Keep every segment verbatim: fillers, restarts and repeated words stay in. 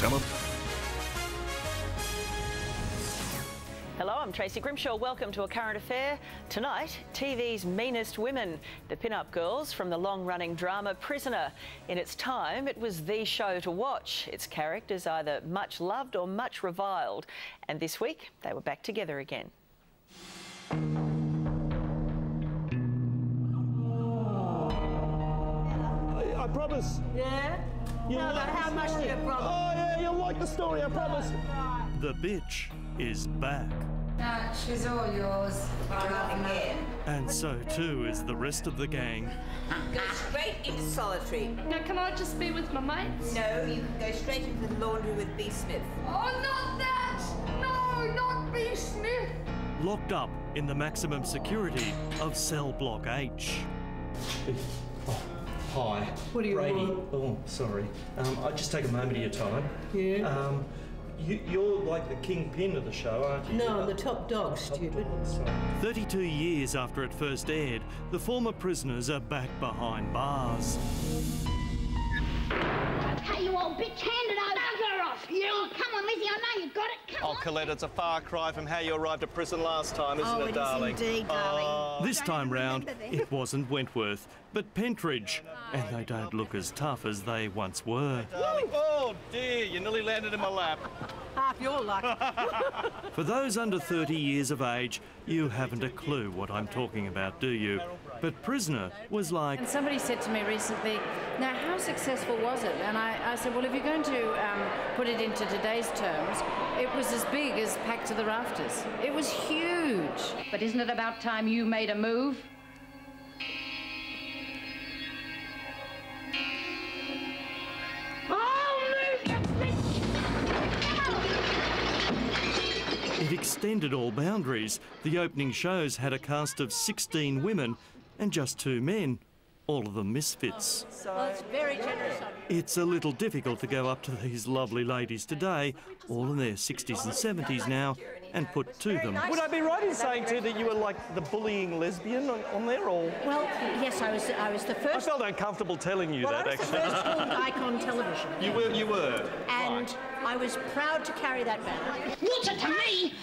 Tell them. Hello, I'm Tracey Grimshaw. Welcome to A Current Affair. Tonight, T V's meanest women, the pin-up girls from the long-running drama Prisoner. In its time, it was the show to watch. Its characters either much loved or much reviled. And this week, they were back together again. I, I promise. Yeah? You no, like but how much do you promise? Oh, yeah, you'll like the story, I promise. Right. The bitch is back. No, she's all yours. Again. And so too is the rest of the gang. Go straight into solitary. Now, can I just be with my mates? No, you can go straight into the laundry with B. Smith. Oh, not that! No, not B. Smith! Locked up in the maximum security of Cell Block H. Oh, hi. What do you Brady. Want? Oh, sorry. Um, I'll just take a moment of your time. Yeah. Um, You, you're like the kingpin of the show, aren't you? No, I'm the top dog, stupid. thirty-two years after it first aired, the former prisoners are back behind bars. Okay, you old bitch, hand it over. Bugger off, you! Oh, come on, Lizzie, I know you got it, come on. Oh, Colette, it's a far cry from how you arrived at prison last time, isn't oh, it, it is darling? Indeed, darling. Oh. This time round, it wasn't Wentworth, but Pentridge, and they don't look as tough as they once were. Hey, oh, dear, you nearly landed in my lap. Half your luck. For those under thirty years of age, you haven't a clue what I'm talking about, do you? But Prisoner was like... And somebody said to me recently, now, how successful was it? And I, I said, well, if you're going to um, put it into today's terms, it was as big as Pack to the Rafters. It was huge. But isn't it about time you made a move? It extended all boundaries. The opening shows had a cast of sixteen women and just two men, all of them misfits. Well, it's very generous. It's a little difficult to go up to these lovely ladies today, all in their sixties and seventies now, and put to them. Would I be right in saying too that you were like the bullying lesbian on, on there, or...? Well, yes, I was. I was the first. I felt uncomfortable telling you well, that I was actually. The first called Icon Television. You were. You were. And right. I was proud to carry that banner. What's it to me?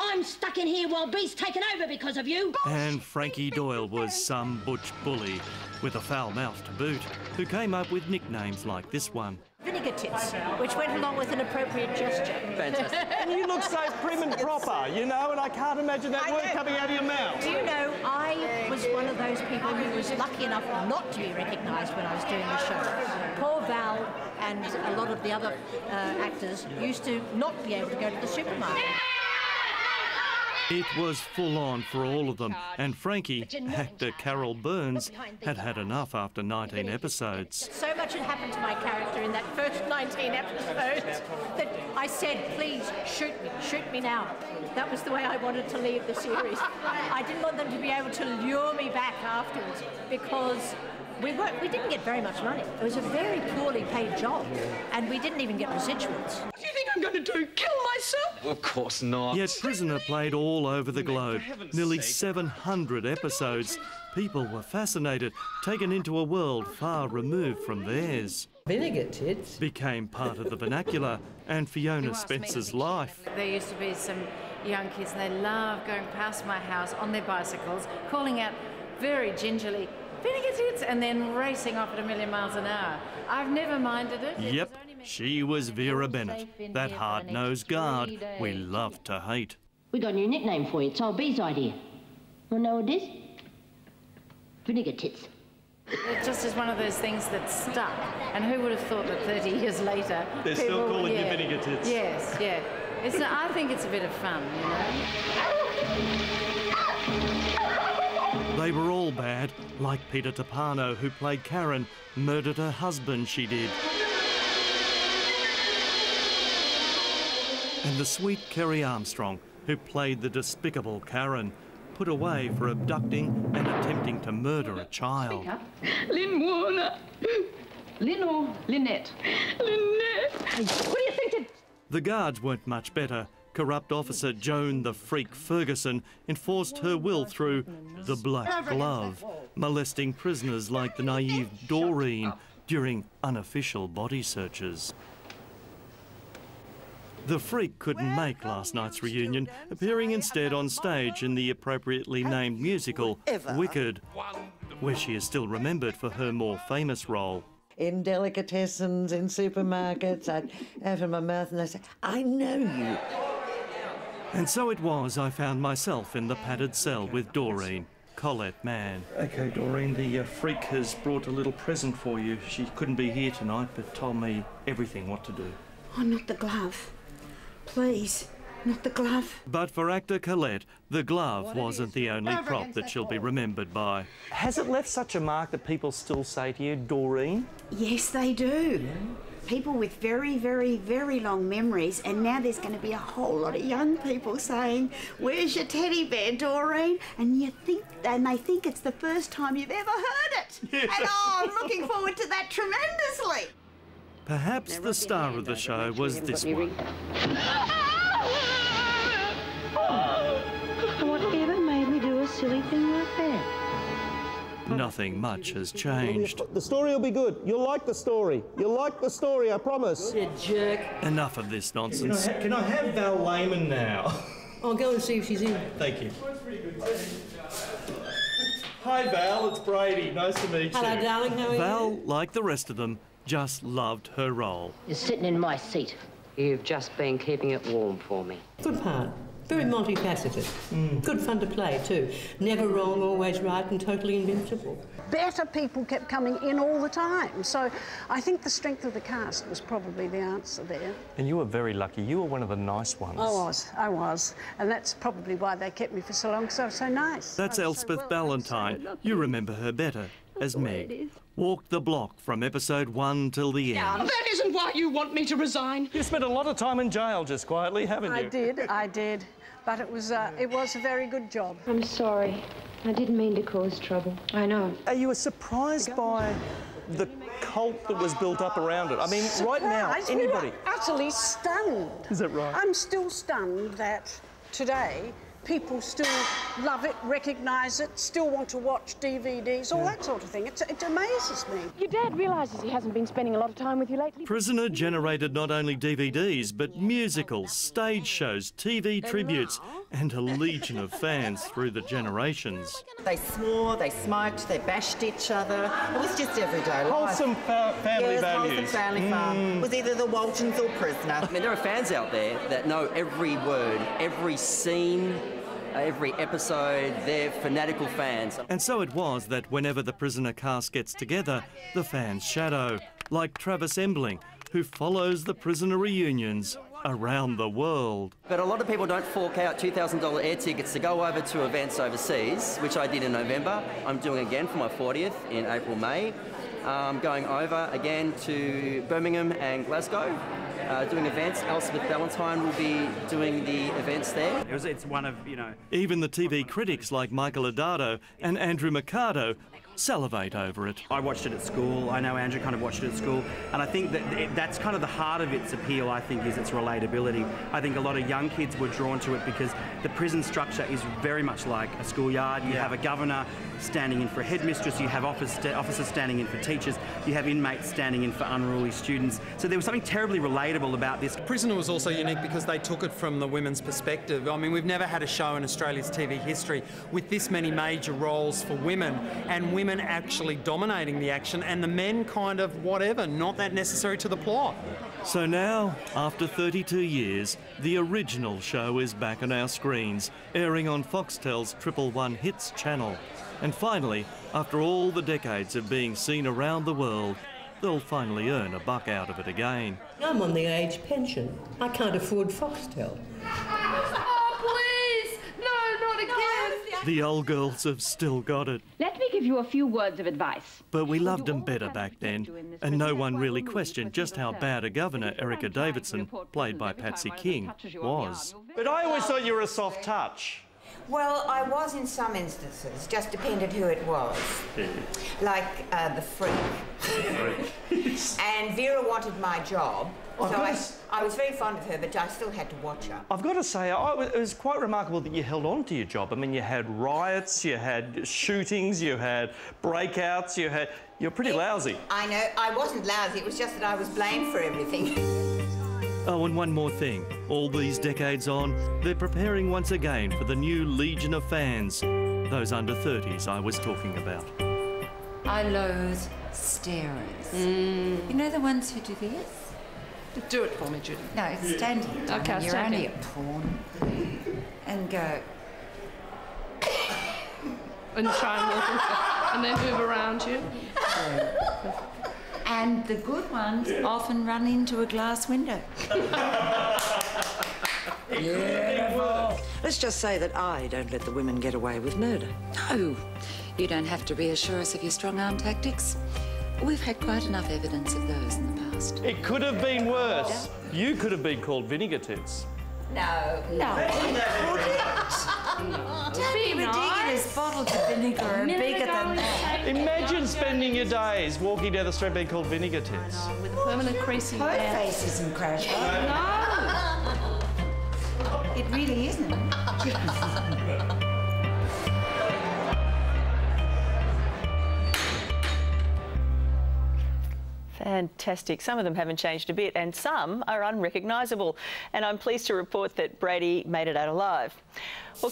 I'm stuck in here while B's taken over because of you. And Frankie Doyle was some butch bully with a foul mouth to boot, who came up with nicknames like this one. Vinegar Tits, which went along with an appropriate gesture. Fantastic. And you look so prim and proper, you know, and I can't imagine that I word know. coming out of your mouth. Do you know, I was one of those people who was lucky enough not to be recognised when I was doing the show. Poor Val and a lot of the other uh, actors used to not be able to go to the supermarket. It was full on for all of them, and Frankie, actor Carol Burns, had had enough after nineteen episodes. So much had happened to my character in that first nineteen episodes that I said, please, shoot me, shoot me now. That was the way I wanted to leave the series. I didn't want them to be able to lure me back afterwards because we, weren't, we didn't get very much money. It was a very poorly paid job, and we didn't even get residuals. What do you think I'm going to do? Kill myself? Well, of course not. Yet Prisoner played all over the globe. Nearly seven hundred episodes. People were fascinated, taken into a world far removed from theirs. Vinegar Tits became part of the vernacular and Fiona Spencer's life. There used to be some young kids and they loved going past my house on their bicycles, calling out very gingerly, Vinegar Tits, and then racing off at a million miles an hour. I've never minded it. Yep. She was Vera Bennett, that hard-nosed guard we love to hate. We got a new nickname for you. It's old B's idea. You know what it is? Vinegar Tits. It just is one of those things that stuck. And who would have thought that thirty years later... They're people, still calling yeah, you Vinegar Tits. Yes, yeah. It's a, I think it's a bit of fun, you know? They were all bad, like Peter Tapano, who played Karen, murdered her husband, she did. And the sweet Kerry Armstrong, who played the despicable Karen, put away for abducting and attempting to murder a child. Lynn Warner. Lynn or Lynette? Lynette. What do you think of... The guards weren't much better. Corrupt officer Joan the Freak Ferguson enforced her will through the black glove, molesting prisoners like the naive Doreen during unofficial body searches. The Freak couldn't make last night's reunion, appearing instead on stage in the appropriately named musical Wicked, where she is still remembered for her more famous role. In delicatessens, in supermarkets, I'd open my mouth and I'd say, I know you. And so it was I found myself in the padded cell with Doreen, Colette Mann. OK, Doreen, the uh, Freak has brought a little present for you. She couldn't be here tonight, but told me everything what to do. Oh, not the glove. Please, not the glove. But for actor Colette, the glove wasn't the only prop that she'll be remembered by. Has it left such a mark that people still say to you, Doreen? Yes, they do. Yeah. People with very, very, very long memories, and now there's going to be a whole lot of young people saying, where's your teddy bear, Doreen? And you think they may think it's the first time you've ever heard it. Yeah. And oh, I'm looking forward to that tremendously. Perhaps the star of the show was this one. Whatever made me do a silly thing like that? Nothing much has changed. The story will be good. You'll like the story. You'll like the story, I promise. You jerk. Enough of this nonsense. Can I, can I have Val Lehman now? I'll go and see if she's in. Thank you. Hi, Val. It's Brady. Nice to meet you. Hello, darling. How are you? Val, like the rest of them, just loved her role. You're sitting in my seat. You've just been keeping it warm for me. Good part. Very multifaceted. Mm. Good fun to play, too. Never wrong, always right, and totally invincible. Better people kept coming in all the time. So I think the strength of the cast was probably the answer there. And you were very lucky. You were one of the nice ones. I was. I was. And that's probably why they kept me for so long, because I was so nice. That's Elspeth so well, Ballantyne. So you remember her better as Meg. Walked the block from episode one till the end. Now, that isn't why you want me to resign. You spent a lot of time in jail just quietly, haven't you? I did, I did. But it was, uh, it was a very good job. I'm sorry. I didn't mean to cause trouble. I know. Are you surprised by the cult that was built up around it? I mean, right now, anybody... We're utterly stunned. Is that right? I'm still stunned that today people still love it, recognise it, still want to watch D V Ds, all yeah. that sort of thing. It's, it amazes me. Your dad realises he hasn't been spending a lot of time with you lately. Prisoner generated not only D V Ds, but musicals, stage shows, T V tributes, and a legion of fans through the generations. They swore, they smoked, they bashed each other. It was just everyday life. Wholesome fa family yes, values. Wholesome family mm. farm. It was either the Waltons or Prisoner. I mean, there are fans out there that know every word, every scene, every episode. They're fanatical fans. And so it was that whenever the Prisoner cast gets together, the fans shadow, like Travis Embling, who follows the Prisoner reunions around the world. But a lot of people don't fork out two thousand dollar air tickets to go over to events overseas, which I did in November. I'm doing again for my fortieth in April, May. Um, going over again to Birmingham and Glasgow, uh, doing events. Elspeth Ballantyne will be doing the events there. It was, it's one of, you know... Even the T V critics like Michael Adato and Andrew Mercado salivate over it. I watched it at school. I know Andrew kind of watched it at school. And I think that it, that's kind of the heart of its appeal, I think, is its relatability. I think a lot of young kids were drawn to it because the prison structure is very much like a schoolyard. You yeah. have a governor standing in for a headmistress, you have office st officers standing in for teachers, you have inmates standing in for unruly students. So there was something terribly relatable about this. Prisoner was also unique because they took it from the women's perspective. I mean, we've never had a show in Australia's T V history with this many major roles for women, and women actually dominating the action, and the men kind of whatever, not that necessary to the plot. So now, after thirty-two years, the original show is back on our screens, airing on Foxtel's Triple One Hits channel. And finally, after all the decades of being seen around the world, they'll finally earn a buck out of it again. I'm on the age pension. I can't afford Foxtel. Oh, please! No, not again! The old girls have still got it. Let me give you a few words of advice. But we loved them better back then, and no one really questioned just how bad a governor Erica Davidson, played by Patsy King, was. But I always thought you were a soft touch. Well, I was in some instances. Just depended who it was. Yeah. Like uh, the Freak. And Vera wanted my job, I've so I, to... I was very fond of her, but I still had to watch her. I've got to say, I, it was quite remarkable that you held on to your job. I mean, you had riots, you had shootings, you had breakouts, you had... You're pretty it, lousy. I know. I wasn't lousy. It was just that I was blamed for everything. Oh, and one more thing. All these decades on, they're preparing once again for the new legion of fans, those under thirties I was talking about. I loathe starers. Mm. You know the ones who do this? Do it for me, Judy. No, stand here. Okay, I'll stand here. You're only a pawn. And go... and try and walk into, and then move around you. Yeah. And the good ones yeah. often run into a glass window. Yeah. Let's just say that I don't let the women get away with murder. No. You don't have to reassure us of your strong-arm tactics. We've had quite enough evidence of those in the past. It could have been worse. You could have been called Vinegar Tits. No. No. Couldn't. Don't be ridiculous. Bottles of vinegar are bigger than that. Imagine spending your days walking down the street being called Vinegar Tits. I know, with a permanent creasing there. Her face isn't crashed. No. It really isn't. Fantastic. Some of them haven't changed a bit and some are unrecognisable. And I'm pleased to report that Brady made it out alive. Well,